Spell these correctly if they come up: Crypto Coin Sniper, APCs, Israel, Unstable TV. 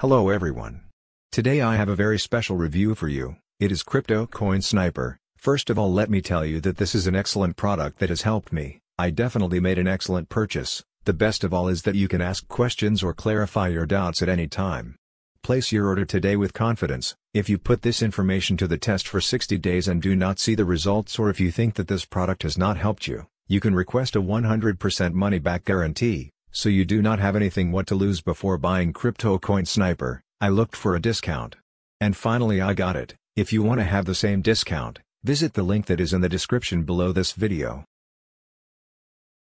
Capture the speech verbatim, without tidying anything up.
Hello everyone. Today I have a very special review for you. It is Crypto Coin Sniper. First of all, let me tell you that this is an excellent product that has helped me. I definitely made an excellent purchase. The best of all is that you can ask questions or clarify your doubts at any time. Place your order today with confidence. If you put this information to the test for sixty days and do not see the results, or if you think that this product has not helped you, you can request a one hundred percent money back guarantee. So you do not have anything what to lose before buying Crypto Coin Sniper. I looked for a discount. And finally I got it. If you want to have the same discount, visit the link that is in the description below this video.